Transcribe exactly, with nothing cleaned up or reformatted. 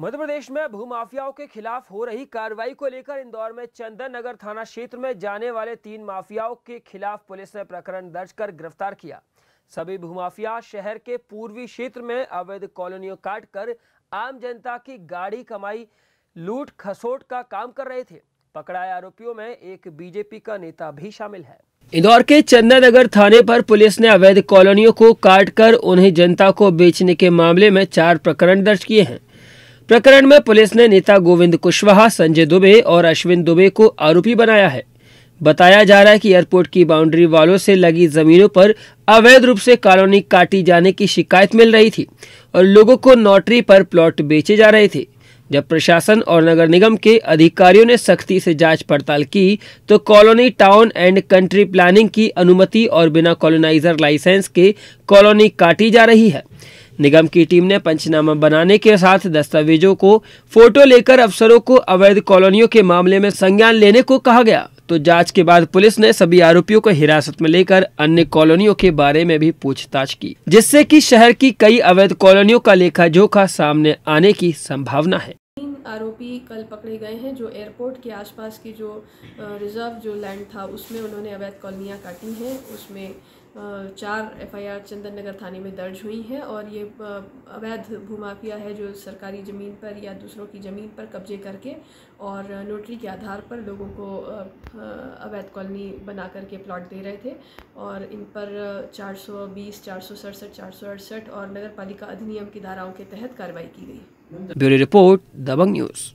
मध्य प्रदेश में भूमाफियाओं के खिलाफ हो रही कार्रवाई को लेकर इंदौर में चंदन नगर थाना क्षेत्र में जाने वाले तीन माफियाओं के खिलाफ पुलिस ने प्रकरण दर्ज कर गिरफ्तार किया। सभी भूमाफिया शहर के पूर्वी क्षेत्र में अवैध कॉलोनियों काटकर आम जनता की गाड़ी कमाई लूट खसोट का काम कर रहे थे। पकड़ाए आरोपियों में एक बीजेपी का नेता भी शामिल है। इंदौर के चंदन नगर थाने पर पुलिस ने अवैध कॉलोनियों को काटकर उन्हें जनता को बेचने के मामले में चार प्रकरण दर्ज किए हैं। प्रकरण में पुलिस ने नेता गोविंद कुशवाहा, संजय दुबे और अश्विन दुबे को आरोपी बनाया है। बताया जा रहा है कि एयरपोर्ट की बाउंड्री वालों से लगी जमीनों पर अवैध रूप से कॉलोनी काटी जाने की शिकायत मिल रही थी और लोगों को नोटरी पर प्लॉट बेचे जा रहे थे। जब प्रशासन और नगर निगम के अधिकारियों ने सख्ती से जांच पड़ताल की तो colony town and country planning की अनुमति और बिना कॉलोनाइजर लाइसेंस के कॉलोनी काटी जा रही है। निगम की टीम ने पंचनामा बनाने के साथ दस्तावेजों को फोटो लेकर अफसरों को अवैध कॉलोनियों के मामले में संज्ञान लेने को कहा गया तो जांच के बाद पुलिस ने सभी आरोपियों को हिरासत में लेकर अन्य कॉलोनियों के बारे में भी पूछताछ की, जिससे कि शहर की कई अवैध कॉलोनियों का लेखा जोखा सामने आने की संभावना है। तीन आरोपी कल पकड़े गए हैं जो एयरपोर्ट के आसपास की जो रिजर्व जो लैंड था उसमें उन्होंने अवैध कॉलोनियाँ काटी है। उसमें चार F I R Chandan Nagar थाने में दर्ज हुई है और ये अवैध भूमाफिया है जो सरकारी ज़मीन पर या दूसरों की ज़मीन पर कब्जे करके और नोटरी के आधार पर लोगों को अवैध कॉलोनी बना करके प्लॉट दे रहे थे और इन पर चार सौ बीस, चार सौ सड़सठ, चार सौ अड़सठ और नगर पालिका अधिनियम की धाराओं के तहत कार्रवाई की गई। Bureau report, Dabang news.